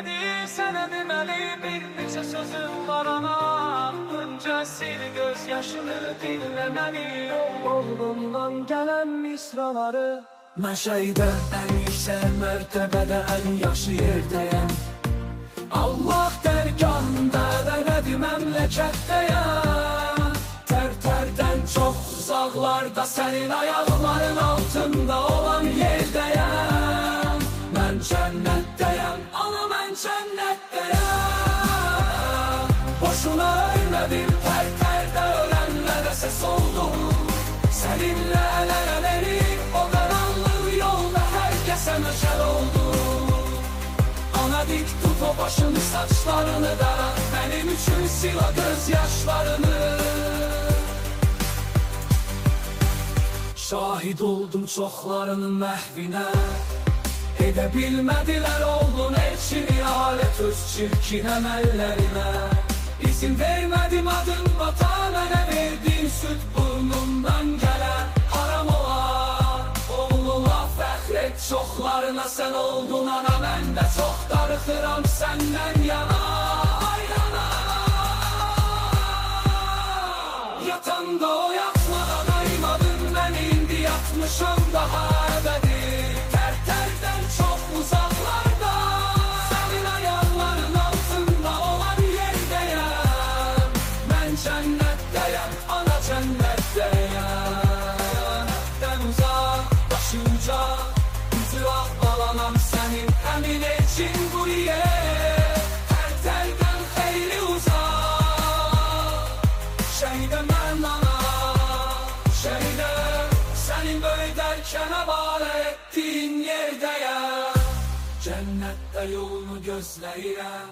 Bilmədi sənə deməli bir neçə sözüm var anam. Önce sil göz yaşını, dinlə məni. Oğlumdan gələn misraları. Mən şəhədə ən yüksək mərtəbədə, ən yaxşı yerdəyəm. Allah dərgahında vələdi məmləkətdəyəm. Tərtərdən çox uzaqlarda, sənin ayaqların altında olan yerdəyəm. Mən cənnətdəyəm, ana mən cənnətdəyəm. Boşuna ölmədim, Tərtərdə ölənlərə səs oldum. Səninlə əl-ələyib, o qaranlıq yolda herkese məşəl oldum. Ana dik tut o başını, saçlarını dara, benim üçün sil o gözyaşlarını. Şahid oldum çoxlarının məhvinə, edə bilmədilər oldun elçini, alət öz çirkin əməllərinə. İzin vermədim adın bata, mənə verdin süd burnumdan gələn haram olar. Oğluna fəxr et, çoxlarına sən oldun ana, mən də çox darıxıram səndən yana. Ay ana, yatanda o yatma anayım adın, mən indi yatmışam daha əbədi. Tərtərdən çox uzaqlarda, sənin ayaqların altında olan yerdəyəm. Mən cənnətdəyəm, ana cənnətdəyəm. Dən uzaq, başı uca, üzü ağbalanam sənin əmin elçin buriyə. Tərtərdən xeyli uzaq, şəhidə mən ana, şəhidə sənin böyüdərkən əvare etdiyin yerdəyəm. Cənnətdə yolunu gözləyirəm.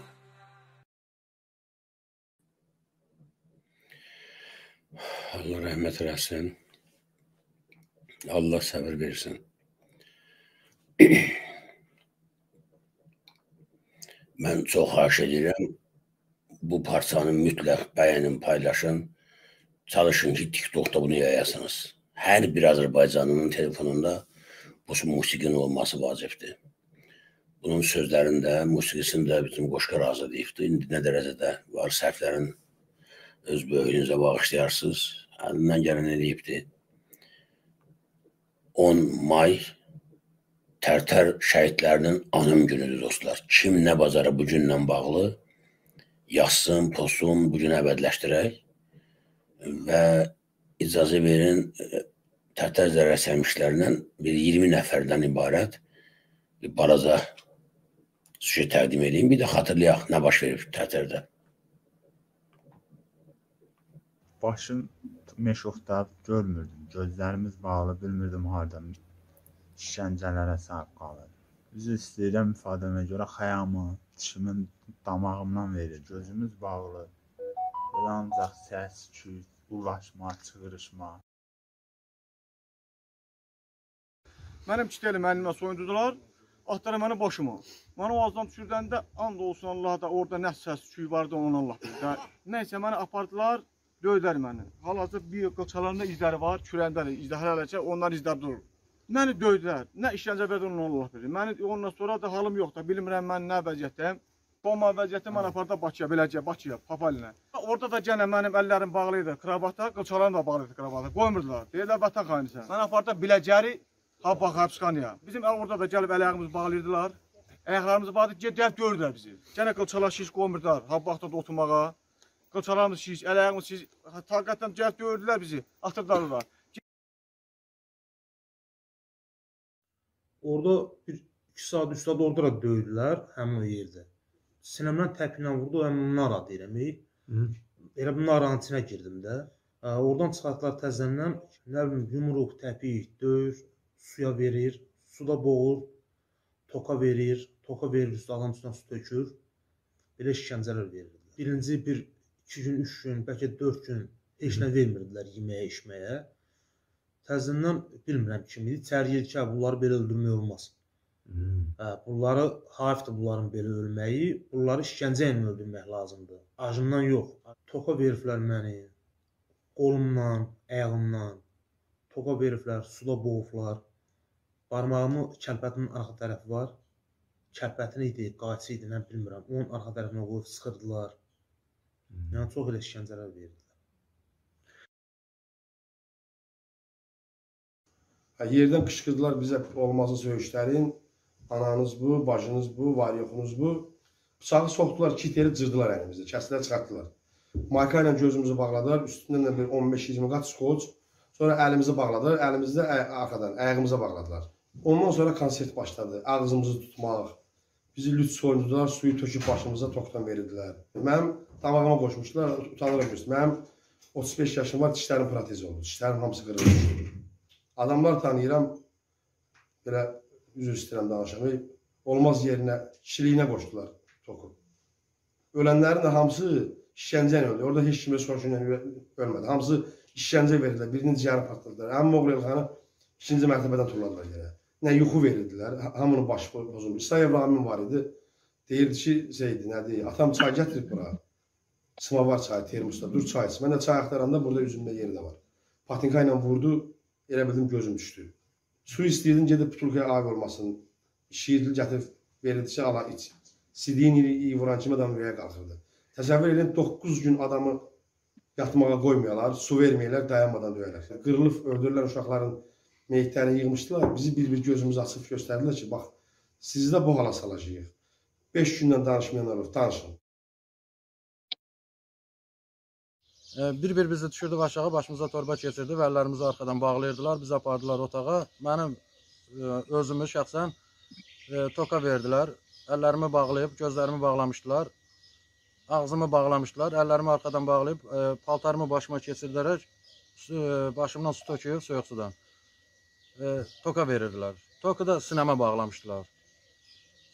Allah rəhmət eləsin. Allah səbir versin. Mən çox xahiş edirəm, bu parçanı mütləq bəyənin, paylaşın. Çalışın ki, TikTok'da bunu yayasınız. Her bir Azərbaycanlının telefonunda bu musiqinin olması vacibdir. Bunun sözlerinde, musiqisinde bütün qoşqa razı deyibdir. İndi ne derecede var, sərflərin öz böyüyünüzə bağışlayarsınız. Əlindən gələn eləyibdir. 10 may Tərtər şəhidlərinin anım günüdür dostlar. Kim nə bacarı bu günlə bağlı yazsın, postun, bu gün əbədləşdirək və icazə verin Tərtər zərər çəkmişlərindən bir 20 nəfərdən ibarət bir baraza süjet təqdim edeyim. Bir də xatırlayaq nə baş verib Tərtərdə. Başım meşuxda görmürdüm, gözlərimiz bağlı, bilmirdim hardan işgəncələrə sahib qalır. Üzü istəyirəm ifadəmə görə xəyamı, dişimin damağımdan verir, gözümüz bağlı. Elə ancaq səs, küy, ulaşma, çığırışma. Mənim iki elim əlimə soyundular, atları məni başıma. Mən o azdan düşürdəndə and olsun Allah da orada nə səs, küy vardı onun Allah bilir. Neysə məni apardılar. Döydər məni. Hal-hazır bir qoçalarında izləri var, kürəndədir, izləri hələkə, onlar izlər durur. Məni döydər, nə işgəncə verdi onun Allah bilir. Məni ondan sonra da halım yoxdur, bilmirəm mən nə vəziyyətdəyim. Bomba vəziyyəti mən apardı Bakıya, beləcə Bakıya, Papalinə. Orada da gənə mənim əllərim bağlıydı, kravatda, qoçalarım da bağlıydı kravatda, qoymurdular. Deyirlər, vətən xainisi. Mən apardı Biləcəri, Habbaxarpsxanıya. Bizim orada da gəlib ələyimizi bağlıydılar, əyaqlarımızı bağlıydılar, döyürdülər. Qoçalarımız şiş, ələyimiz şiş, taqətdən cəhət gördülər bizi, atırdarlar. Orada 2 saat, 3 saat orada da döydülər həmin o yerdə. Sinəmdən təpinlə vurdu, həmin nara deyirəm. Elə bu naranın içinə girdim də. Oradan çıxartdılar təzəndən, nə bilim, yumruq, təpik, döyür, suya verir, suda boğur, toka verir üstü, adam üstündən su tökür, belə işgəncələr verir. Birinci bir, 2 gün, 3 gün, bəlkə 4 gün heç nə vermirdilər yeməyə, içməyə. Təzindən bilmirəm kim idi. İçəri yer ki, bunları belə öldürmək olmaz. Bunları, haifdir bunların belə ölməyi, bunları işgəncə ilə öldürmək lazımdır. Acımdan yox. Toka veriflər məni, qolumdan, ayağımdan. Toka veriflər, suda boğuflar. Barmağımı kəlpətinin arxa tərəfi var. kəpətin idi, qayçı idi, nə bilmirəm. Onun arxa tərəfinə qoyub sıxırdılar. Yəni çox elə işgəncələr verdilər. Yerdən qışqırdılar bizə olmazı söyüşlərin. Ananız bu, bacınız bu, var yoxunuz bu. Bıçağı soxdular, kiteri cırdılar əlimizdə, kəsilər çıxartdılar. Marka ilə gözümüzü bağladılar, üstündən də 15-20 qat skoç. Sonra əlimizi bağladılar, əlimizdə arxadan, ayağımıza bağladılar. Ondan sonra konsert başladı, ağzımızı tutmaq. Bizi lüt soyundular, suyu töküb başımıza toqdan verirdilər. Mənim damağıma qoşmuşdular, utanıram üstü. Mənim 35 yaşım var, dişlərim protezi oldu, dişlərim hamısı qırılmışdı. Adamlar tanıyıram, belə üzr istəyirəm danışam, olmaz yerinə, kişiliyinə qoşdular. Ölənlərin də hamısı işgəncə ilə öldü. Orada heç kimə soruşu ilə ölmədi. Hamısı işgəncə verirlər. Birinin ciyarı partladılar. Həmin oğul Elxanı ikinci mərtəbədən turladılar yerə. Nə yuxu verirdilər. Hamının başı bozulmuş. İsrail Ramin var idi. Deyirdi ki, şeydi, nədir? Atam çay gətirib bura. Sıma var çayı, termusda. Dur çay içsin. Mən də çay axtaranda burada üzümdə yeri də var. Patinka ilə vurdu. Elə bildim gözüm düşdü. Su istəyirdim, gedib putulkaya ayıq olmasın. Şiirli gətirib verirdi ki, ala iç. Sidiyin iyi vuran kimi adam ürəyə qalxırdı. Təsəvvür edin, 9 gün adamı yatmağa qoymayalar, su verməyələr, dayanmadan döyələr. Qırılıb öldürürlər uşaqların meyitlərini yığmışdılar. Bizi bir-bir gözümüzü açıb göstərdilər ki, bax, sizi də bu hala salacağıq. 5 gündən danışmayanlar olur, danışın. Bir-bir bizi düşürdü aşağı, başımıza torba keçirdi və əllərimizi arxadan bağlayırdılar, bizi apardılar otağa. Mənim özümü şəxsən toka verdilər. Əllərimi bağlayıb, gözlərimi bağlamışdılar, ağzımı bağlamışdılar, əllərimi arxadan bağlayıb, paltarımı başıma keçirdərək, başımdan su töküyüb, soyuq sudan. Toka verirdilər. Toku da sinəmə bağlamışdılar.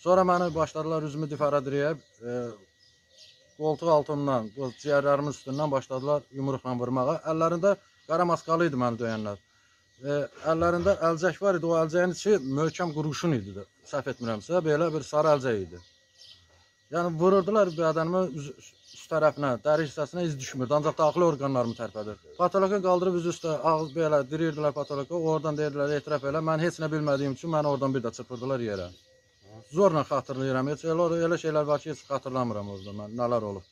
Sonra məni başladılar üzümü difərə dirəyib, qoltuq altından, ciyərlərimin üstündən başladılar yumruqla vurmağa. Əllərində qara maskalı idi məni döyənlər. Əllərində əlcək var idi, o əlcəyin içi möhkəm qurğuşun idi də. Səhv etmirəmsə, belə bir sarı əlcək idi. Yəni, vururdular bədənimi üst tərəfinə, dəri hissəsinə iz düşmürdü, ancaq daxili orqanlarımı tərpədir. Patoloka qaldırıb üz üstə, ağız belə dirirdilər patoloka, oradan deyirdilər, etiraf elə, mən heç nə bilmədiyim üçün məni oradan bir də çırpırdılar yerə. Zorla xatırlayıram, heç elə şeylər var ki, heç xatırlamıram orada mən, nələr olubdur.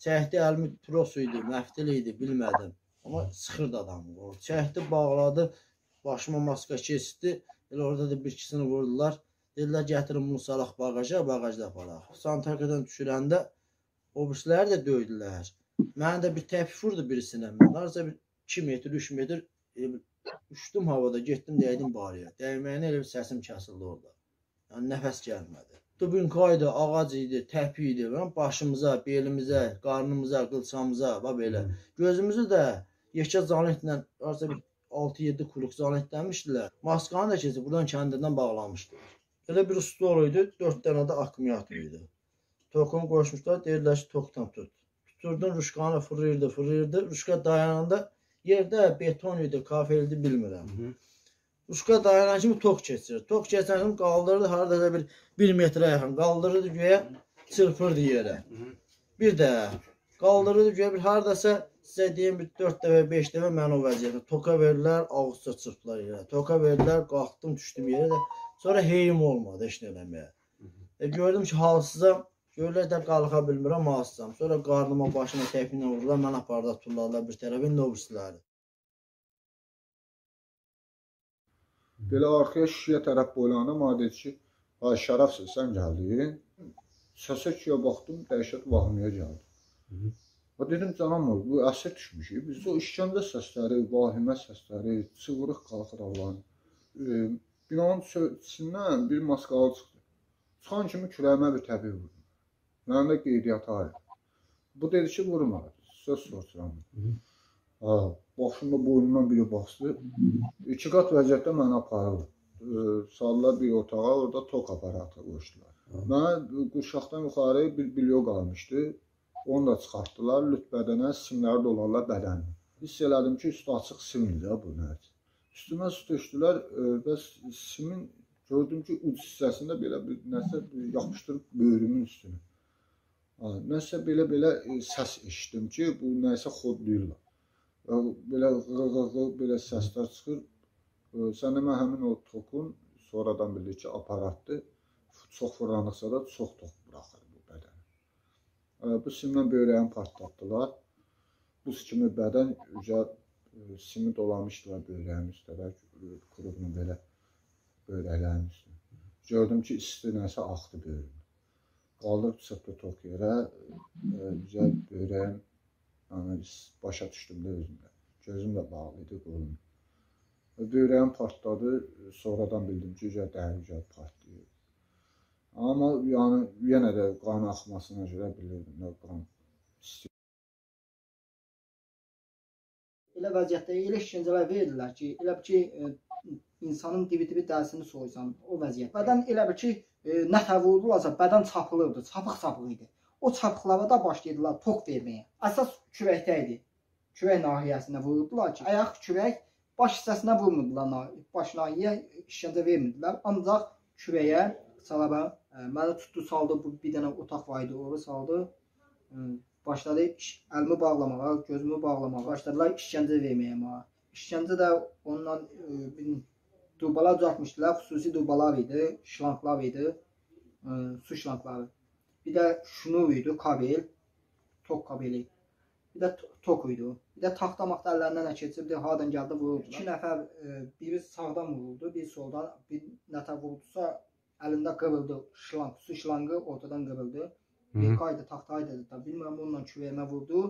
Çəkdi, əlimi pros idi, məftil idi, bilmədim. Amma sıxırdı adamı, çəkdi, bağladı. Başıma maska keçdi, elə orada da bir ikisini vurdular. Dedilər, gətirin bunu salaq bagaja, bagajda aparaq. Santarkadan düşürəndə o birisləri də döydülər. Mənə də bir təpik vurdu birisinə. Onlarca 2 metr, 3 metr uçdum havada, getdim, dəydim barıya. Dəyməyinə elə bir səsim kəsildi orada. Yəni, nəfəs gəlmədi. Dubinkaydı, ağac idi, təpik idi. Başımıza, belimizə, qarnımıza, qılçamıza, belə. Gözümüzü də yekə canlıqla, arca bir 6-7 kuruq zanetləmişdilər. Maskanı da keçib, buradan kəndirdən bağlamışdılar. Elə bir stol idi, 4 dənə də akmiyat idi. Tokunu qoşmuşlar, deyirlər ki, tokdan tut. Tuturdun, ruşkanı fırırdı. Ruşka dayananda yerdə beton idi, kafe idi, bilmirəm. Ruşka dayanan kimi tok keçir. Tok keçən kimi qaldırdı, haradasa bir metrə yaxın. Qaldırdı göyə, çırpırdı yerə. Bir də qaldırdı göyə, haradasa sizə deyim, 4 dəvə, 5 dəvə mən o vəziyyətə toka verirlər, ağızca çırplar yerə. Toka verirlər, qalxdım, düşdüm yerə də. Sonra heyim olmadı, heç nə eləməyə. Gördüm ki, halsızam, görürlər də qalxa bilmirəm, halsızam. Sonra qarnıma, başıma təpiklə vururlar, mən aparda turlarlar bir tərəfin növürsüləri. Belə arxaya şişiyə tərəf boylandım, adə ki, şərəfsiz, sən gəldin. Səsə kiyə baxdım, dəhşət vahmiyə gəldi. Dedim, canım, bu əsr düşmüşük. Biz o işgəndə səsləri, vahimə səsləri, çığırıq qalxır Allah'ın. Binanın içindən bir maskalı çıxdı. Çıxan kimi kürəyimə bir təbii vurdu. Mənim də qeydiyyata ayrı. Bu dedi ki, vurma. Söz soruşuram. Baxışımda boynundan biri baxdı. 2 qat vəziyyətdə mənə aparıldı. Saldılar bir otağa, orada tok aparatı qoşdular. Mənə qurşaqdan yuxarı bir bilyo qalmışdı. Onu da çıxartdılar, lütbədənə simləri dolarlar bədənlə. Hiss elədim ki, üstü açıq simdir ya bu nədir. Üstümə su tökdülər və simin gördüm ki, uc hissəsində belə bir nəsə yapışdırıb böyrümün üstünü. Nəsə belə səs eşitdim ki, bu nəsə xodlayırlar. Belə səslər çıxır. Sən də mən həmin o tokun Sonradan bildik ki, aparatdır. Çox vuranıqsa da çox tox bıraxır bu bədəni. Bu simlə böyrəyini partlatdılar. Bu kimi bədən üzə simi dolamışdılar böyrəyim üstə, qurubunu belə böyrəklərim üstə. Gördüm ki, isti nəsə axdı böyrüm. Qaldım çıxdı tox yerə, üzə böyrəyim, başa düşdüm də özümdə. Gözüm də bağlı idi, qolum. Böyrəyim partladı, sonradan bildim ki, üzə dəri partlayıb. Amma yəni, yenə də qan axmasına görə bilirdim, nə qan istəyir. Elə vəziyyətdə, elə işgəncələr verirlər ki, elə bir ki, insanın dibi-dibi dərisini soysan, o vəziyyət. Bədən elə bir ki, nə təvurulacaq, bədən çapılırdı, çapıq-çapıq idi. O çapıqlara da başlayırdılar tok verməyə. Əsas kürəkdə idi, kürək nahiyəsində vururdular ki, ayaq kürək baş hissəsinə vurmurdular, baş nahiyə işgəncə vermirdilər, ancaq kürəyə salaba. Məni tutdu, saldı, bir dənə otaq var idi, orada saldı, başladı əlimi bağlamağa, gözümü bağlamağa, başladılar işgəncə verməyə mənə. İşgəncə də ondan dubalar düzəltmişdilər, xüsusi dubalar idi, şlanklar idi, su şlankları. Bir də şnur idi, kabel, tok kabeli, bir də tok idi, bir də taxta-maxta əllərindən keçirdi, hardan gəldi vuruldu. İki nəfər, biri sağdan vuruldu, biri soldan, bir nətər vuruldusa, əlində qırıldı, su şlangı ortadan qırıldı. Bir qaydı, taxtaydı, bilmirəm, onunla küvəyimə vurdu.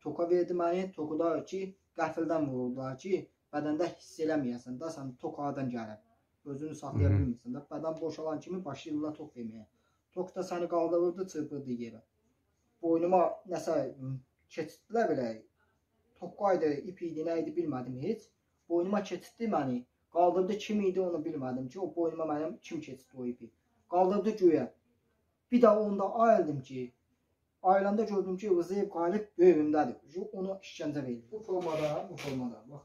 Toka verdi məni, toku da ki, qəfildən vuruldular ki, bədəndə hiss eləməyəsən, da sən tok haradan gəlib, özünü saxlaya bilmirsən, bədən boşalan kimi başlayırlar tok verməyə. Tok da səni qaldırırdı, çırpırdı yerə. Boynuma nəsə keçirdilər belə, tok qaydı, ip idi, nə idi, bilmədim heç. Boynuma keçirdi məni. Qaldırdı kim idi onu bilmədim ki, o boynuma mənim kim keçirdi o ipi. Qaldırdı göyə. Bir də onda ayıldım ki, ayılanda gördüm ki, Rızayev qalib böyrümdədir. Onu işgəncə verir. Bu formada. Bax,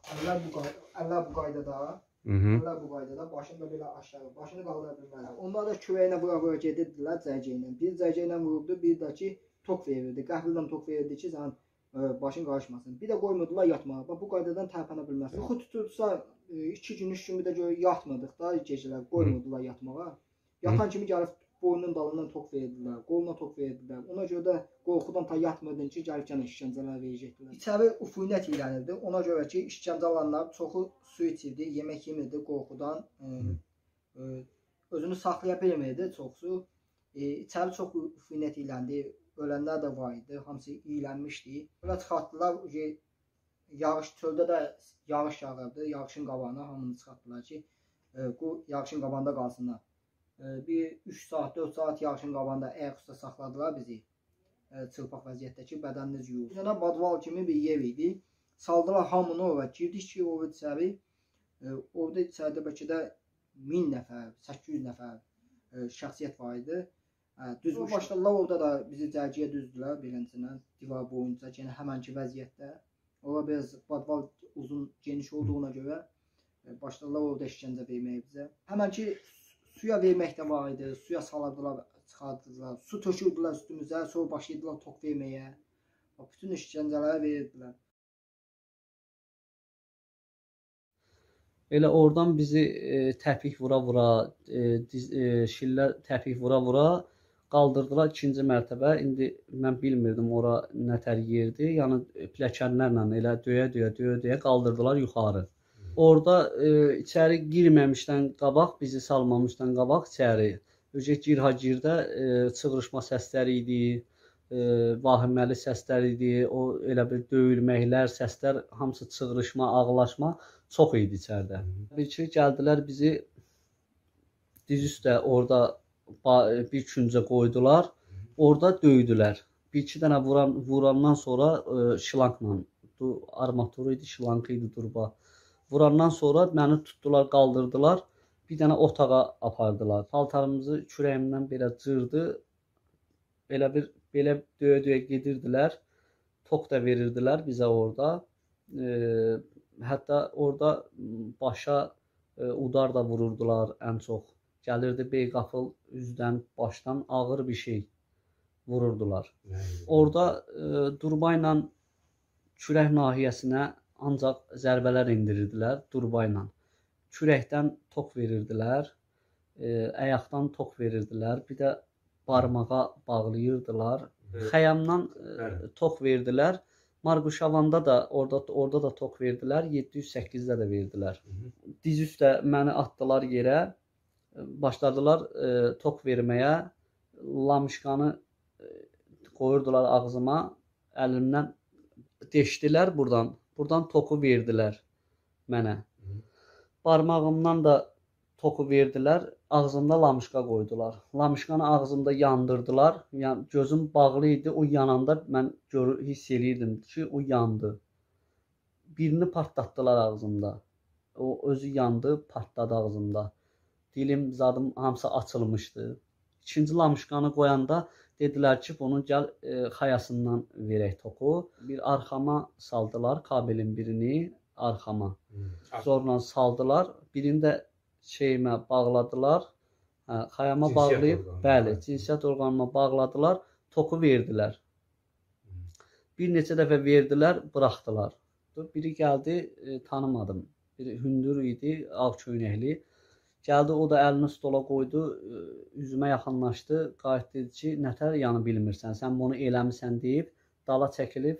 əllər bu qaydada. Başında belə aşağı, başını qaldıra bilmərəm. Onlar da kürəyinə bura-bura gedirdilər zərgəylə. Bir zərgəylə vururdu, bir də ki, tok verirdi. Qəfildən tok verirdi ki, sən başın qarışmasın. Bir də qoymurdular yatmağa. Bax, bu qaydadan tərpənə bilməsin. Yuxu tutulsa, 2 gün, 3 gün bir də görə yatmadıq da gecələr, qoymurdular yatmağa. Yatan kimi gəlib boynunun dalından tok verdilər, qoluna tok verdilər. Ona görə də qorxudan ta yatmadın ki, gəlibkən işgəncələr verəcəkdilər. İçəri ufunət ilənirdi. Ona görə ki, işgəncə alanlar çoxu su içirdi, yemək yemirdi qorxudan. Özünü saxlaya bilmirdi çoxsu. İçəri çox ufunət iləndi. Ölənlər də var idi, hamısı iyilənmişdi. Ölə çıxartdılar, yağış, çöldə də yağış yağırdı, yağışın qabağına hamını çıxartdılar ki, yağışın qabağında qalsınlar. Bir 3 saat, 4 saat yağışın qabağında əyək üstə saxladılar bizi, çılpaq vəziyyətdəki bədəniniz yuyur. Üzənə badval kimi bir yer idi, saldılar hamını oraya, girdik ki, orada içəri, orada içərdə bəlkə də 1000 nəfər, 800 nəfər şəxsiyyət var idi. Düzmüş. Başladılar orada da bizi cərgiyə düzdülər beləncədən, divar boyunca, yəni həmənki vəziyyətdə. Orada biraz badval uzun, geniş olduğuna görə başladılar orada işgəncə verməyə bizə. Həmənki suya vermək də var idi, suya saladılar, çıxardılar, su tökürdülər üstümüzə, sonra başladılar tok verməyə, bütün işgəncələrə verirdilər. Elə oradan bizi təpik vura-vura, şillər təpik vura-vura qaldırdılar 2-ci mərtəbə. İndi mən bilmirdim ora nə tər yerdi. Yəni pləkənlərlə elə döyə-döyə qaldırdılar yuxarı. Orada içəri girməmişdən qabaq, bizi salmamışdan qabaq içəri. Öcək gir-ha-girdə çığırışma səsləri idi, vahiməli səslər idi, o elə bir döyülməklər, səslər, hamısı çığırışma, ağlaşma çox idi içərdə. Bir ki, gəldilər bizi diz üstə orada bir küncə qoydular, orada döydülər. Bir iki dənə vurandan sonra şlankla, armaturu idi, şlankı idi durba. Vurandan sonra məni tutdular, qaldırdılar, bir dənə otağa apardılar. Paltarımızı kürəyimdən belə cırdı, belə döyə-döyə gedirdilər, tok da verirdilər bizə orada. Hətta orada başa udar da vururdular ən çox. Gəlirdi beyqapıl üzdən, başdan ağır bir şey vururdular. Orada durbayla kürək nahiyəsinə ancaq zərbələr indirirdilər durbayla. Kürəkdən tok verirdilər. ayaqdan tox verirdilər, bir də barmağa bağlayırdılar. Evet. Xəyamdan tox verdilər. Marquşavanda da orada da tox verdilər, 708-də də verdilər. Diz üstə məni atdılar yerə, başladılar tox verməyə. Lamışqanı qoyurdular ağzıma, əlimdən deşdilər buradan. Buradan toxu verdilər mənə. Barmağımdan da toxu verdilər, ağzımda lamışqa qoydular. Lamışqanı ağzımda yandırdılar. Yəni gözüm bağlı idi, o yananda mən hiss eləyirdim ki, o yandı. Birini partlatdılar ağzımda. O özü yandı, partladı ağzımda. Dilim, zadım hamısı açılmışdı. İkinci lamışqanı qoyanda dedilər ki, bunu gəl xayasından verək toxu. Bir arxama saldılar, kabelin birini arxama. Zorla saldılar, birini də şeyimə bağladılar, xayama bağlayıb, bəli, cinsiyyət orqanıma bağladılar, toxu verdilər. Bir neçə dəfə verdilər, bıraxdılar. Biri gəldi, tanımadım, biri hündür idi, ağ köynəkli. Gəldi, o da əlini stola qoydu, üzümə yaxınlaşdı, qayıt dedi ki, Nətər yanı bilmirsən, sən bunu eləmirsən deyib, dala çəkilib,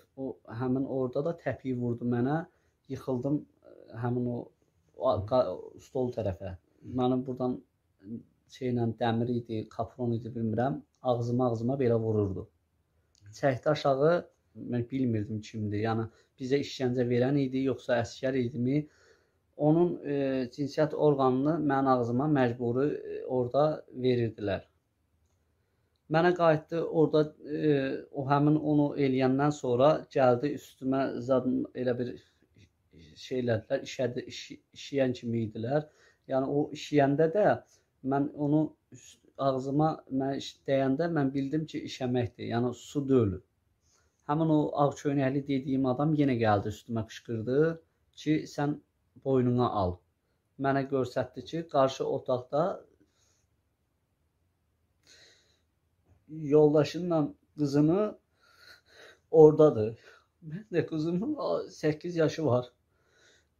həmin orada da təpiyi vurdu mənə, yıxıldım həmin o stol tərəfə. Mənim buradan şeylə dəmir idi, kapron idi, bilmirəm, ağzıma belə vururdu. Çəkdi aşağı, mən bilmirdim kimdir, yəni bizə işgəncə verən idi, yoxsa əsgər idimi? Onun cinsiyyət orqanını mən ağzıma məcburi orada verirdilər. Mənə qayıtdı, orada o həmin onu eləyəndən sonra gəldi üstümə zadım elə bir şey elədilər, işiyən kimi idilər. Yəni o işiyəndə də mən onu ağzıma dəyəndə mən bildim ki, işəməkdir, yəni su dölü. Həmin o ağ köynəkli dediyim adam yenə gəldi üstümə qışqırdı ki, sən boynuna al. Mənə görsətdi ki, qarşı otaqda yoldaşınla qızını oradadır. Mən də qızımın 8 yaşı var.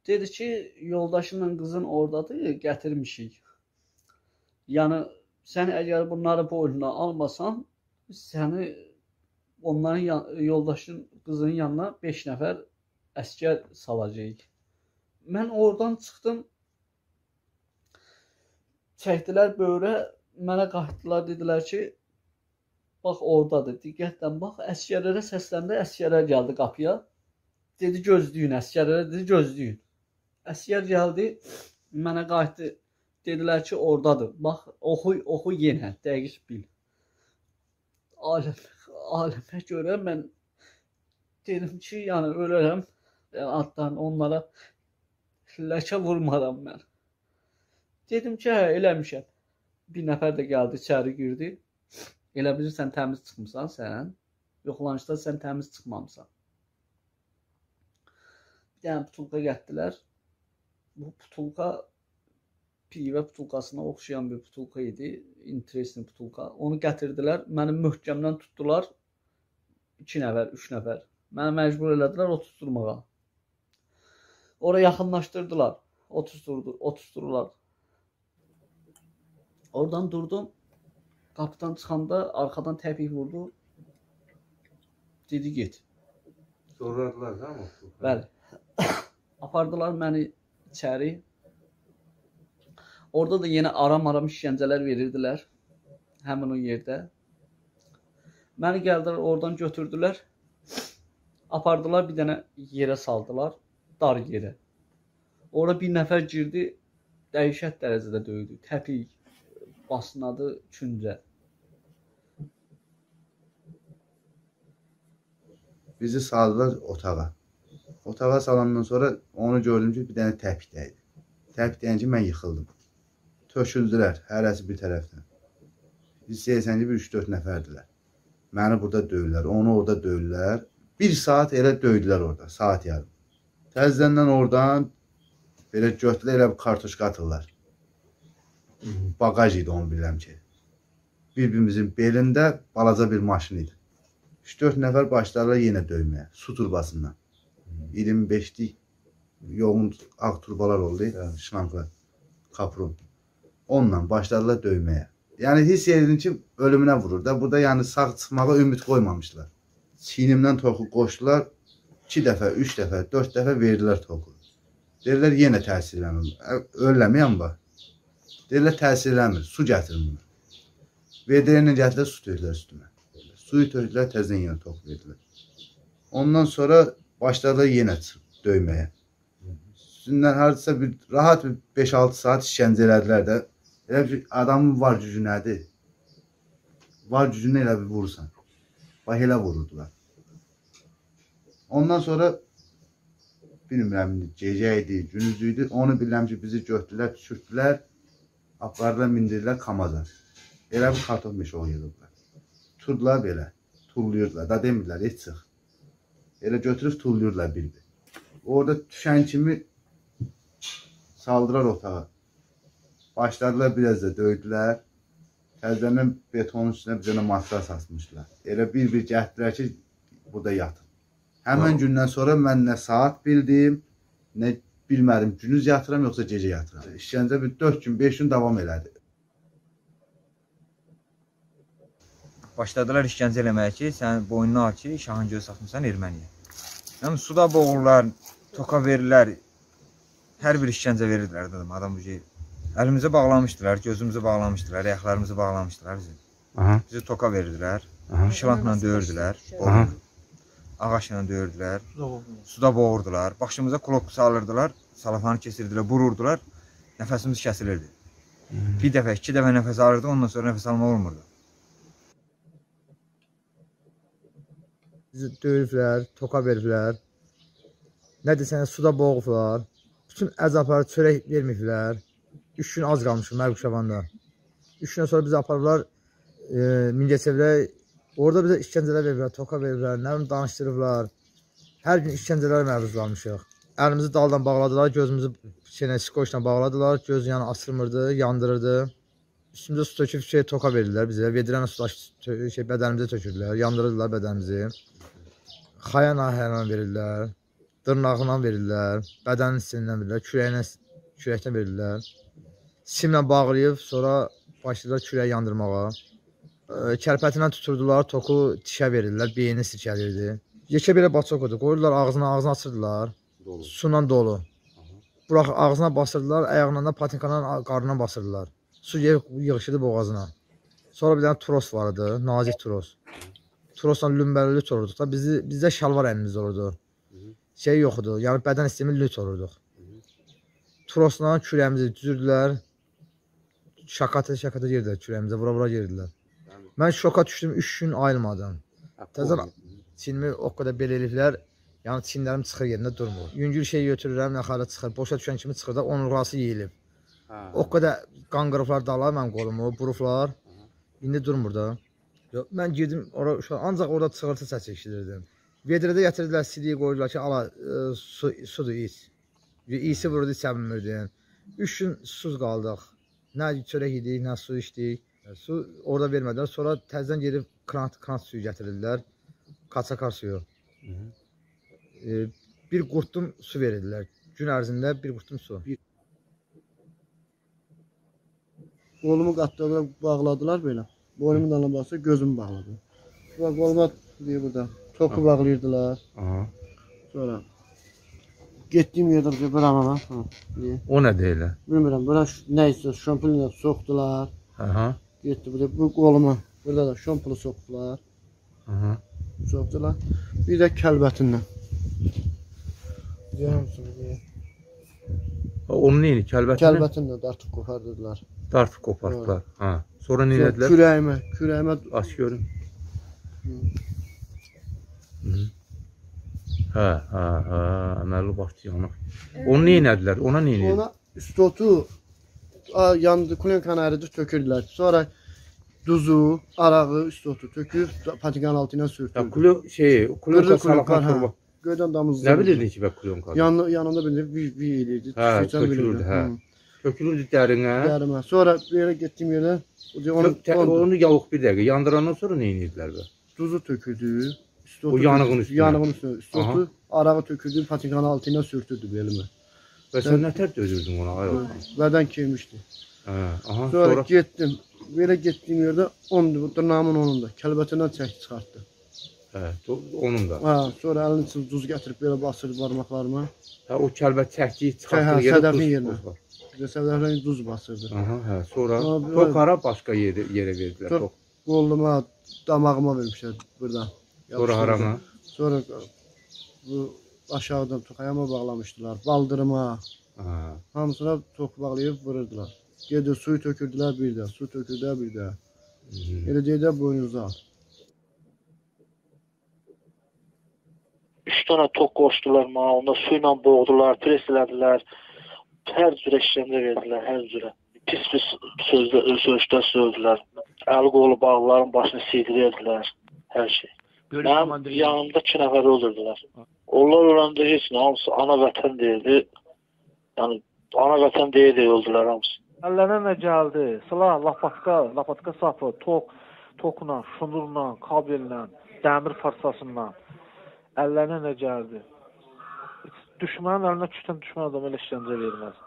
Dedi ki, yoldaşınla qızın oradadır, gətirmişik. Yəni, sən əgər bunları boynuna almasan, səni onların yoldaşın qızının yanına 5 nəfər əsgər salacaq. Mən oradan çıxdım, çəkdilər böyrə, mənə qayıtdılar, dedilər ki, bax oradadır, diqqətlə bax, əsgərlərə səsləndə əsgərlər gəldi qapıya, dedi gözləyin, əsgərlərə dedi gözləyin. Əsgər gəldi, mənə qayıtdı, dedilər ki, oradadır, bax, oxu yenə, dəqiq bil. Aləmə görə mən dedim ki, yəni ölərəm, addan onlara ləkə vurmaram mən. Dedim ki, hə, eləmişəm. Bir nəfər də gəldi, içəri girdi. Elə bilirsən, təmiz çıxmısan sən. Yoxlanışda sən təmiz çıxmamısan. Bir dənə butulka gətdilər. Bu butulka pivə butulkasına oxşayan bir butulka idi. İnteresli butulka. Onu gətirdilər, məni möhkəmdən tutdular. 2 nəfər, 3 nəfər. Məni məcbur elədilər oturtmağa. Oraya yaxınlaşdırdılar, otururlar. Oradan durdum, qapıdan çıxanda arxadan təpik vurdu, dedi get. Zorladılar da mı? Bəli, apardılar məni içəri. Orada da yenə aram-aram işgəncələr verirdilər, həmin o yerdə. Məni gəldilər, oradan götürdülər, apardılar, bir dənə yerə saldılar. Dar yerə. Ora bir nəfər girdi, dəhşət dərəcədə döydü. Təpik basınadı küncə. Bizi saldılar otağa. Otağa salandan sonra onu gördüm ki, bir dənə təpik dəydi. Təpik dəyən ki, mən yıxıldım. Töküldülər, hərəsi bir tərəfdən. Biz deyəsən ki, bir 3-4 nəfərdilər. Məni burada döydülər, onu orada döydülər. Bir saat elə döydülər orada, saat yarım. Təzəndən oradan belə götlə elə bir kartuşka atırlar. Bagaj idi, onu bilirəm ki. Bir-birimizin belində balaca bir maşın idi. 3-4 nəfər başlarlar yenə döyməyə, su turbasından. 25-lik yoğun ağ turbalar oldu, şınanklar, kapron. Onunla başladılar dövməyə. Yani hiss edin ki ölümüne vurur da. Burada yani sağ çıkmağa ümit koymamışlar. Çiğnimden toku koştular. 2 dəfə, 3 dəfə, 4 dəfə verdilər toku. Derler yenə təsirlənir. Ölləməyəm bax. Derler təsirlənmir. Su gətirin bunu. Vedrəyinə gətirlər, su tökdülər üstümə. Suyu tökdülər, təzdən yenə toku verdilər. Ondan sonra başladılar yenə döyməyə. Üstündən hardasa bir rahat 5-6 saat işgəncə elədilər də. Elə bir adamın var gücü nədir? Var gücünü elə bir vurursan. Bax elə vururdular. Ondan sonra bilmirəm, gecə idi, gündüz idi. Onu bilirəm ki, bizi götürdülər, düşürdülər, apardılar, mindirdilər Kamaza. Elə bir karton meşoğu yığdılar. Tuturdular belə, turlayırdılar. Da demirlər, heç çıx. Elə götürüb turlayırdılar bir-bir. Orada düşən kimi saldırar otağa. Başladılar biraz da döydülər. Təzədən betonun üstünə bir dənə matras asmışlar. Elə bir-bir gəldilər ki, burada yatın. Həmən gündən sonra mən nə saat bildim, nə bilmədim. Gündüz yatıram, yoxsa gecə yatıram. İşgəncə bir 4 gün, 5 gün davam elədi. Başladılar işgəncə eləməyə ki, sən boynuna al ki, Şahıngözü satmışsan erməniyə. Yəni suda boğurlar, toka verirlər, hər bir işgəncə verirdilər dedim adam bu şey. Əlimizi bağlamışdılar, gözümüzü bağlamışdılar, ayaqlarımızı bağlamışdılar bizi. Aha. Bizi toka verirdilər, şılaqla döyürdülər. Ağaçla döyürdülər, suda boğurdular, başımıza kulok salırdılar, salafanı kesirdilər, vururdular, nəfəsimiz kəsilirdi. Bir dəfə, iki dəfə nəfəs alırdı, ondan sonra nəfəs alma olmurdu. Bizi döyürdülər, toka verdilər, nə desənə suda boğurdular, bütün əzabları çörək vermiklər. 3 gün az qalmışıq Mərquşavanda. 3 gündən sonra bizi aparırlar, Mingəçevirə. Orada bizə işgəncələr verirlər, toka verirlər, nə bilim danışdırırlar. Hər gün işgəncələrə məruz qalmışıq. Əlimizi daldan bağladılar, gözümüzü skoçla bağladılar, göz yanı açılmırdı, yandırırdı. Üstümüzə su töküb toka verirlər bizə, vedrənə su bədənimizə tökürdülər, yandırırdılar bədənimizi. Xayana həlan verirlər, dırnağından verirlər, bədənin hissərindən verirlər, kürəkdən verirlər. Simlə bağlayıb, sonra başladılar kürəyi yandırmağa. Kərpətindən tuturdular, toku dişə verirlər, beyni sirkəlirdi. Yekə belə baçok oldu, qoyurdular ağzına açırdılar, sudan dolu. Burax ağzına basırdılar, ayağından da patinkanın qarnına basırdılar. Su yığışırdı boğazına. Sonra bir dənə tros var idi, nazik tros. Trosla lümbəli lüt olurduq da, bizdə şalvar əlimiz olurdu. Şey yoxdu, yəni bədən istemi lüt olurduq. Trosla kürəmizi düzürdülər, şakata girdilər kürəmizə, vura-vura girdilər. Mən şoka düşdüm, 3 gün ayılmadım. Təzən çinimi o qədər belə eliflər, yəni çinlərim çıxır yerində durmur. Yüngül şey götürürəm, nəxarə çıxır, boşa düşən kimi çıxır da onurğası yeyilib. O qədər qanqırıflar dalar mənim qolumu, buruflar, indi durmur da. Mən girdim, ancaq orada çığırtı səsi eşidirdim. Vedrədə gətirdilər, siliyi qoydular ki, ala, sudur, iç. İyisi vurdu, içəmirdim. 3 gün susuz qaldıq. Nə çörək idik, nə su içdik. Su orada vermədilər. Sonra təzdən gelib krant suyu gətirirlər. Kaçakar suyu. Bir qurtum su verirlər. Gün ərzində bir qurtum su. Qolumu qatdılar, bağladılar belə. Boynumun dalına bağlısı, gözümü bağladı. Qoluma deyir burada. Toku bağlayırdılar. Sonra getdiyim yerdə bir amana. O nə deyilir? Bilmirəm. Bura nəysə şampulla soxdular. Getdi burada, bu qoluma, burada da şampulu soxdular, bir də kəlbətindən. Onun neyini, kəlbətindən? Kəlbətindən dartıb qopardılar. Dartıb qopardılar, sonra neylədilər? Kürəyimə. Aç görüm. Əməlli baxdı yanıq. Onu neylədilər, ona neylədilər? Ona üstotu. Kulenkanı əridir, tökürdülər. Sonra duzu, arağı, üstü otu töküb, patikanın altına sürtüldü. Kulenka salaqan torba. Göydən damızdı. Nə bilirdin ki, kulenka? Yanında bilirdi, bir elirdi. Tökülürdü dərinə. Sonra bir yerə getdiyim yerə... Onu yavıq bir dəqiqə, yandırandan sonra nə edirdilər? Duzu töküldü, üstü otu... O yanığın üstünə? Yanığın üstünə, üstü otu, arağı töküldü, patikanın altına sürtüldü belimə. Və sən nətər dözürdün ona? Bədən keymişdi. Aha, sonra getdim. Belə getdiyim yerdə ondu, bu da namın onun da. Kəlbətindən çəkdi, çıxartdı. Hə, onun da. Hə, sonra əlini içi duz gətirib belə basırdı barmaqlarıma. Hə, o kəlbət çəkdiyi çıxartdığı yerdə duz var. Sədəflərin duz basırdı. Aha, hə, sonra toqara başqa yerə verdilər. Toq qoluma, damağıma vermişlər burdan. Sonra harama? Sonra bu aşağıdan toqayama bağlamışdılar, baldırıma. Hə. Hamısına toq bağlayıb vururdular. Gedir suyu tökürdülər bir də, su tökürdülər bir də. Elə deyir də boynuzda al. 3 tane tok qoşdular mənə, onda suyla boğdular, pres elədilər. Hər cürə işləmdə verdilər, hər cürə. Pis-pis sözlər söylədilər. Əli qolu bağlıların başını siydirdilər, hər şey. Mənim yanımda 2 nəfər öldürdülər. Onlar oranda heç nə, hamısı ana vətən deyildi. Yəni, ana vətən deyildi, öldülər hamısı. Əllərinə nə gəldi? Silah, lapatka sapı, tokla, şunurla, kabellə, dəmir farsasınla. Əllərinə nə gəldi? Düşmənin əlinə kütən düşmən adamı elə işləncə verməz.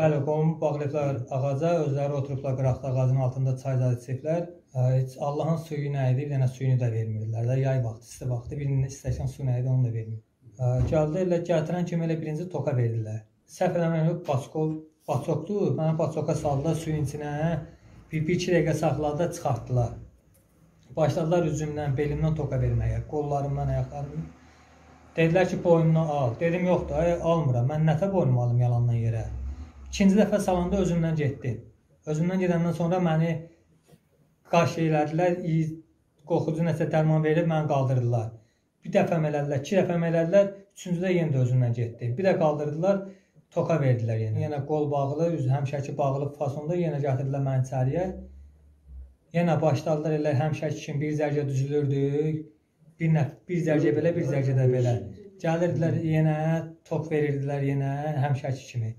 Bəli, qolumu bağlayıblar ağaca, özləri oturublar qıraqda ağacın altında çaycadı çəklər. Heç Allahın suyu nə idi, bir dənə suyunu da vermirlər. Yay vaxtı, isti vaxtı, birinin istəkən su nə idi, onu da vermir. Gəldi, elə gətirən kimi elə birinci toka verirlər. Səhv eləmək yox, baçokdur. Mənə baçoka saldılar suyun içinə, bir-iki dəqiqə saxladı, çıxartdılar. Başladılar üzümdən, belimdən toka verməyə, qollarımdan, ayaqlarımdan. Dedilər ki, boynunu al. Dedim, yox da, almıram. Mən nətə boynumu alım yalandan yerə? İkinci dəfə salanda özümdən getdim. Özümdən gedəndən sonra məni qaş elədilər, qoxucu nəsə dərman verib, məni qaldırdılar. Bir dəfəm elədilər, 2 dəfəm elədilər, 3-cüdə yenə də özümdən getdim. Bir də qaldırdılar. Toka verdilər yenə. Yenə qol bağlı, həmşəki bağlı fasonda yenə gətirdilər mən içəriyə. Yenə başladılar elə həmşəki kimi bir zərgə düzülürdük. Bir zərgə belə, bir zərgə də belə. Gəlirdilər yenə, tok verirdilər yenə həmşəki kimi.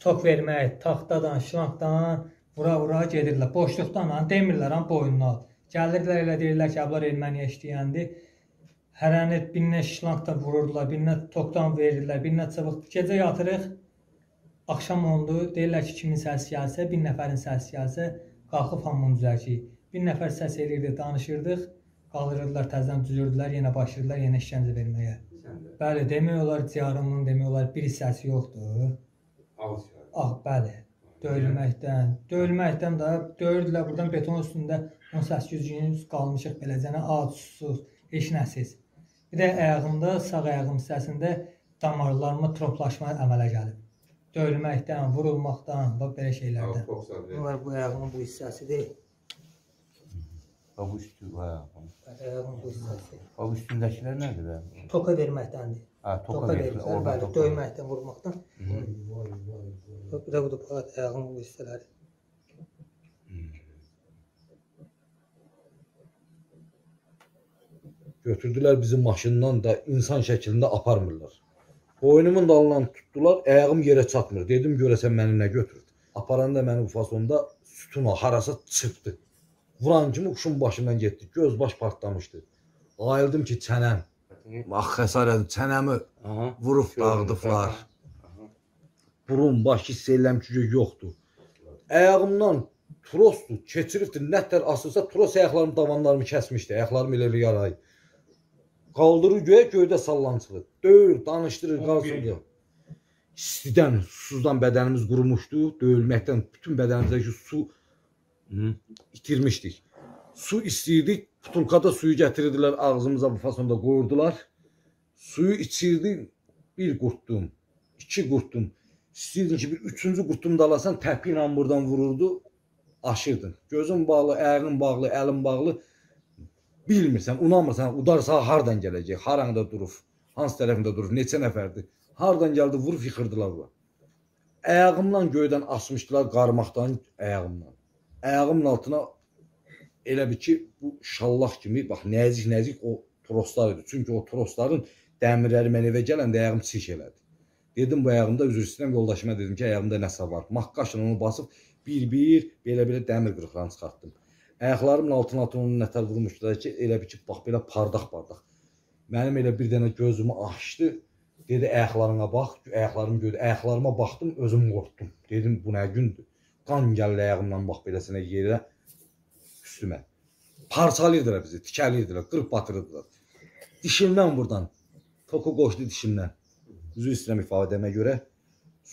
Tok vermək, taxtadan, şlangdan, vura-vura gedirdilər. Boşluqdan, demirlər, boynuna. Gəlirdilər elə deyirlər ki, ablar erməniyə işləyəndir. Hərənət birinə şlangdan vururdular, birinə tokdan verirlər, birinə çabıq. Gecə yatırıq. Axşam oldu, deyirlər ki, kimin səsi gəlsə, bir nəfərin səsi gəlsə, qalxıb hamının düzəlkiyik. Bir nəfər səs eləyirdik, danışırdıq, qaldırırdılar, təzdən düzürdülər, yenə başladılar, yenə işgəncə verməyə. Bəli, demək olar, ciyarımın demək olar, bir səsi yoxdur. Ah, bəli, döyülməkdən. Döyülməkdən də döyürdülər, buradan beton üstündə 18 gün qalmışıq beləcənə, acsuz, eşnəsiz. Bir də ayağımda, sağ ayağım səsində damarlarıma troplaşma əmələ gəlib. Döyülməkdən, vurulmaqdan, bax, belə şeylərdən. Bunlar bu ayağının bu hissəsidir. Bax, bu hissəsidir. Bax, üstündəkilər nədir? Toka verməkdəndir. Toka verməkdən, döyməkdən, vurmaqdan. Bir də budur, bax, ayağının bu hissələri. Götürdülər bizim maşından da insan şəklində aparmırlar. Boynumun dalından tutdular, ayağım yerə çatmır. Dedim, görəsən məni nə götürdü? Aparanda məni ufasonda sütuna, harasa çırpdı. Vuran kimi uşun başından getdi, göz-baş partlamışdı. Ayıldım ki, çənəm, bax xəsarədim, çənəmi vurub dağıdıblar. Burun, baş, hiss eləm ki, yoxdur. Ayağımdan trosdur, keçiribdir, nətlər asılsa, tros ayaqlarımı, davanlarımı kəsmişdi, ayaqlarım ilə yarayı. Qaldırır göyə, göydə sallancılır. Döyür, danışdırır, qalsındır. İstidən, susuzdan bədənimiz qurumuşdu. Döyülməkdən bütün bədənimizdəki su itirmişdik. Su istəyirdik, butulkada suyu gətirirdilər, ağzımıza bu fasonda qoyurdular. Suyu içirdik, bir qurtdum, 2 qurtdum. İstəyirdin ki, bir 3-cü qurtdum da alasan, təpi ilə buradan vururdu, aşırdın. Gözün bağlı, əyrin bağlı, əlin bağlı. Bilmirsən, unanmırsan, udarsa hardan gələcək, haranda durub, hansı tərəfində durub, neçə nəfərdir. Hardan gəldi, vurub yıxırdılar bu. Ayağımdan göydən asmışdılar, qarmaqdan ayağımdan. Ayağımın altına elə bir ki, bu şallaq kimi, bax, nəzik-nəzik o troslar idi. Çünki o trosların dəmirləri mən evə gələndə ayağım çirk elədi. Dedim, bu ayağımda üzr istəyirəm, yoldaşıma dedim ki, ayağımda nəsə var. Maqqaşla onu basıb bir-bir, belə-belə dəmir qırıqlarını çıxartdım. Ayaqlarımın altına onun nətər vurmuşdular ki, elə bir ki, bax, belə pardaq-pardaq. Mənim elə bir dənə gözümü açdı, Dedi, ayaqlarına bax, ayaqlarım gördü. Ayaqlarıma baxdım, özüm qorxdum. Dedim, bu nə gündür? Qan gəldi ayağımdan, bax, beləsinə yerə üstümə. Parçalayırdılar bizi, tikəliyirdilər, qırıb batırırdılar. Dişimdən buradan, toku qoşdu dişimdən. Üzü istəyirəm ifadəmə görə,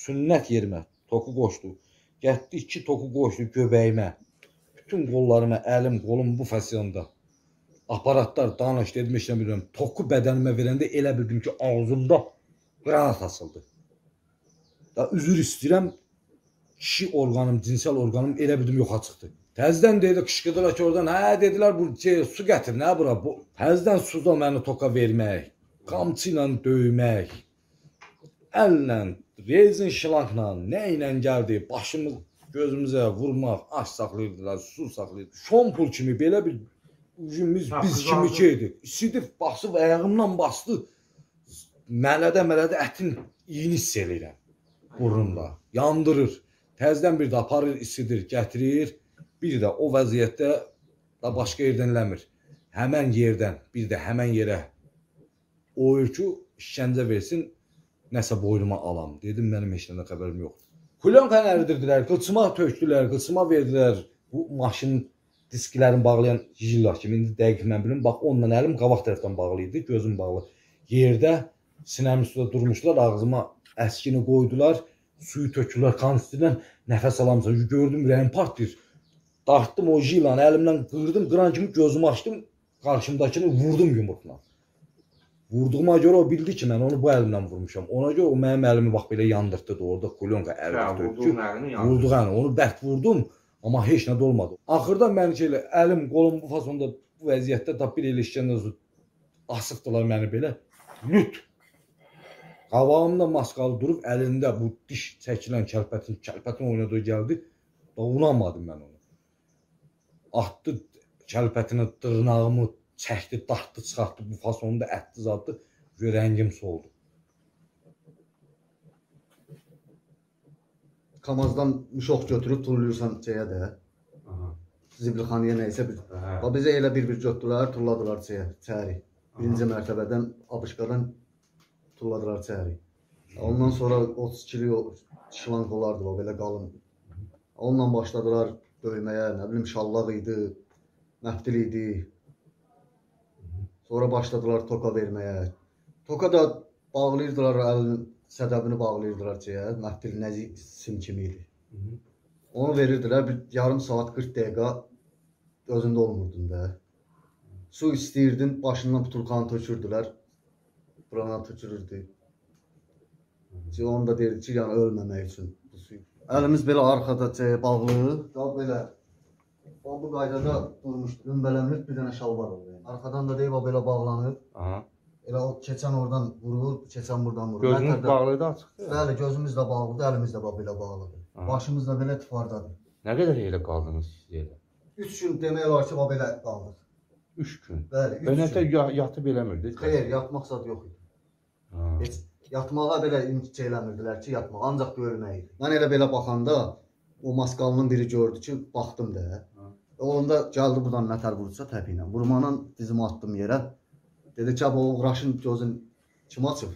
sünnət yerimə toku qoşdu. Gətdi, iki toku qoşdu göbəyimə. Bütün qollarıma, əlim, qolum bu fəsiyonda. Aparatlar danış, dedim, işləm bilməm. Toku bədənimə verəndə elə bildim ki, ağzımda qranat asıldı. Da, üzür istəyirəm, kişi orqanım, cinsel orqanım elə bildim yoxa çıxdı. Təzdən dedi, qışqırdılar ki, oradan, hə, dedilər, su gətir, nə bura? Təzdən suda məni toka vermək, qamçı ilə döymək, əllə, rezin şılanqla, nə ilə gəldi, başımız gözümüzə vurmaq, aş saxlayırdılar, su saxlayırdı. Şompul kimi belə bir ucumuz biz kimi idi. İsidib, basıb, ayağımdan bastı, mələdə ətin iyini hiss eləyirəm burunda, yandırır. Təzdən bir də aparır, isidir, gətirir. Bir də o vəziyyətdə da başqa yerdən eləmir. Həmən yerdən, bir də həmən yerə oyur ki, işkəncə versin, nəsə boynuma alam. Dedim, mənim heç nədən xəbərim yoxdur. Kulyonka əridirdilər, qılçıma tökdülər, qılçıma verdilər. Bu maşının disklərini bağlayan jillar kimi. İndi dəqiq mən bilim, bax, onunla əlim qabaq tərəfdən bağlıydı, gözüm bağlı. Yerdə sinəmin üstündə durmuşlar, ağzıma əskini qoydular, suyu tökdülər, qan üstündən nəfəs alamsan. Gördüm, ürəyim partlayır. Dartdım o jilanı, əlimdən qırdım, qıran kimi gözümü açdım, qarşımdakını vurdum yumruqla. Vurduğuma görə o bildi ki, mən onu bu əlimdən vurmuşam. Ona görə o mənim əlimi bax belə yandırdı da orada kulyonka əlimdən döktü. Vurduq əlini, onu bərk vurdum, amma heç nə də olmadı. Axırda mənim ki, əlim, qolum bu fasonda, bu vəziyyətdə da bir elə işkəndə asıqdılar məni belə. Lüt! Qavağımda maskalı durub, əlində bu diş çəkilən kəlpətin oynadığı gəldi. Unanmadım mən onu. Atdı kəlpətini, dırnağımı çəkdi, dartdı, çıxartdı, bu fasonda ətdi, zaddı, rəngim soldu. Kamazdan şox götürüb turluyursan çəyə də, Ziblixaniyə nəysə, bizə elə bir-bir götdülər, turladılar çəyə, çəri. Birinci mərtəbədən, abışqadan turladılar çəri. Ondan sonra 32-li şılan qolardı, belə qalın. Ondan başladılar döyməyə, nə bilim, şallaq idi, məftil idi. Sonra başladılar toka verməyə. Toka da bağlayırdılar, əlinin sədəbini bağlayırdılar ki, məftil nəzik sim kimi idi. Onu verirdilər, bir yarım saat 40 dəqiqə özündə olmurdun da. Su istəyirdin, başından butulkanı tökürdülər, buranı tökürürdü. Onu da deyirdi ki, yəni ölməmək üçün bu suyu. Əlimiz belə arxada bağlı, belə bu qaydada durmuşdu, ümbələmlik bir dənə şalvar oldu. Arxadan da deyib, o belə bağlanır, elə o keçən oradan vurur, keçən buradan vurur. Gözümüz bağlıydı açıqdır? Bəli, gözümüz də bağlıdır, əlimiz də belə bağlıdır. Başımız da belə tifardadır. Nə qədər elə qaldınız siz elə? 3 gün demək olar ki, o belə qaldıq. 3 gün? Bəli, 3 gün. Önətə yatıb eləmirdi? Xeyr, yatmaq zad yox idi. Yatmağa belə imkic eləmirdilər ki, yatmaq, ancaq görmək idi. Mən elə belə baxanda, o maskalının biri gördü ki, baxdım da. Onda gəldi buradan nətər vurursa təpi ilə. Vurmanla dizimi attım yerə. Dedi ki, bu Raşın gözün kim açıb?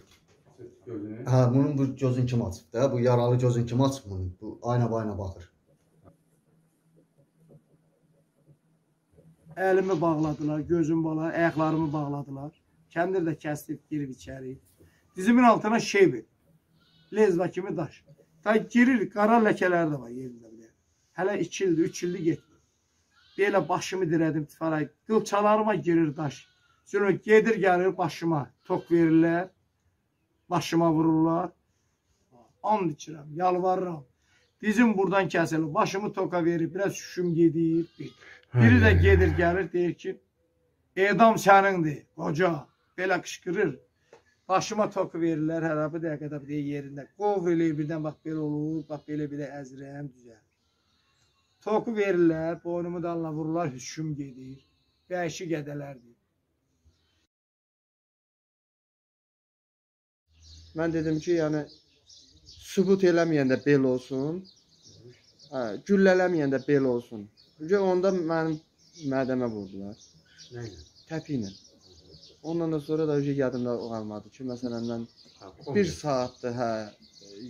Hə, bunun bu gözün kim açıb da? Bu yaralı gözün kim açıb bunun? Bu ayna-bayna baxır. Əlimi bağladılar, gözümü bağladılar, ayaqlarımı bağladılar. Kəndir də kəsib, girib içəri. Dizimin altına şey bir, lezva kimi daş. Ta girir, qara ləkələr də var yerində bir yer. Hələ 2 ildir, 3 ildir getmir. Belə başımı dirədim tifaray, qılçalarıma girir daş. Sonra gedir, gəlir başıma, tok verirlər, başıma vururlar. And içirəm, yalvarıram. Dizim buradan kəsilir, başımı toka verir, biraz şüşüm gedir. Biri də gedir, gəlir, deyir ki, edam sənindir, qoca, belə qışqırır. Başıma toku verirlər, hələ bir dəqiqədə bir deyə yerində. Qov eləyir birdən, bax, belə olur, bax, belə əzirəm, düzər. Toku verirlər, boynumu dalına vururlar, hüşüm gedir. Vəhşi qədələrdir. Mən dedim ki, yəni, sübut eləməyəndə bel olsun, güllələməyəndə bel olsun. Çünki onda mənim mədəmə vurdular. Təpi ilə. Ondan da sonra da yadımda qalmadı ki, məsələn, mən 1 saatdır, hə,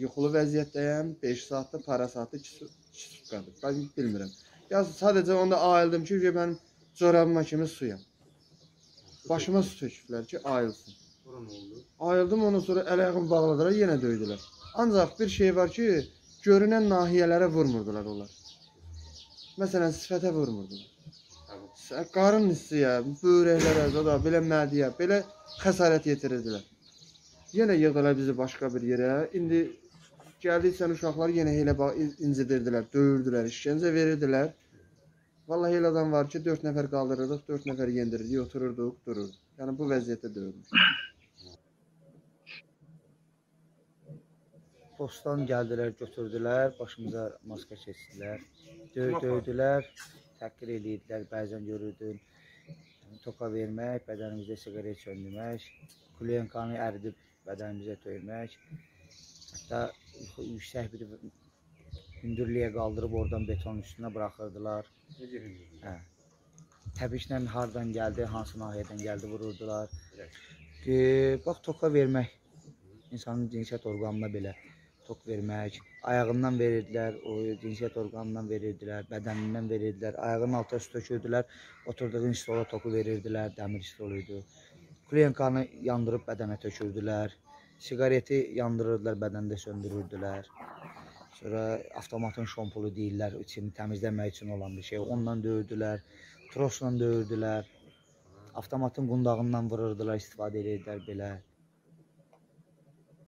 yuxulu vəziyyətdəyəm, 5 saatdır, para saatdır, 2 saatdır, bəlkə bilmirəm. Ya sadəcə onda ayıldım ki, mənim corabıma kimi suyam. Başıma su töküblər ki, ayılsın. Ayıldım, ondan sonra əl-ayağımı bağladılar, yenə döydülər. Ancaq bir şey var ki, görünən nahiyələrə vurmurdular onlar. Məsələn, sifətə vurmurdular. Qarın hissiyə, böyrəklərə, da, belə mədiyə, belə xəsarət yetirirdilər. Yenə yığdılar bizi başqa bir yerə. İndi gəldiksən uşaqlar yenə elə incidirdilər, döyürdülər, işgəncə verirdilər. Vallahi elə adam var ki, 4 nəfər qaldırırdıq, 4 nəfər yendirirdik, otururduq, dururduq. Yəni bu vəziyyətdə döyürdük. Postdan gəldilər, götürdülər, başımıza maska keçdilər, döydülər. Təqdir edirdilər, bəzən görürdün, toka vermək, bədənimizdə siqaret söndürmək, kulenkanı əridib bədənimizə tökmək, hətta yüksək bir hündürlüyə qaldırıb oradan beton üstünə bıraxırdılar. Təbiklə hardan gəldi, hansı nahiyədən gəldi vururdular. Bax, toka vermək, insanın cinsiyyət orqanına belə. Tok vermək, ayağından verirdilər, o cinsiyyət orqanından verirdilər, bədənindən verirdilər, ayağının altına su tökürdülər, oturduğun stola toku verirdilər, dəmir stoluydu. Kulenkanı yandırıb bədənə tökürdülər, siqareti yandırırdılar, bədəndə söndürürdülər. Sonra avtomatın şompulu deyirlər, içini təmizləmək üçün olan bir şey, onunla döyürdülər, trosla döyürdülər, avtomatın qundağından vururdular, istifadə edirdilər belə.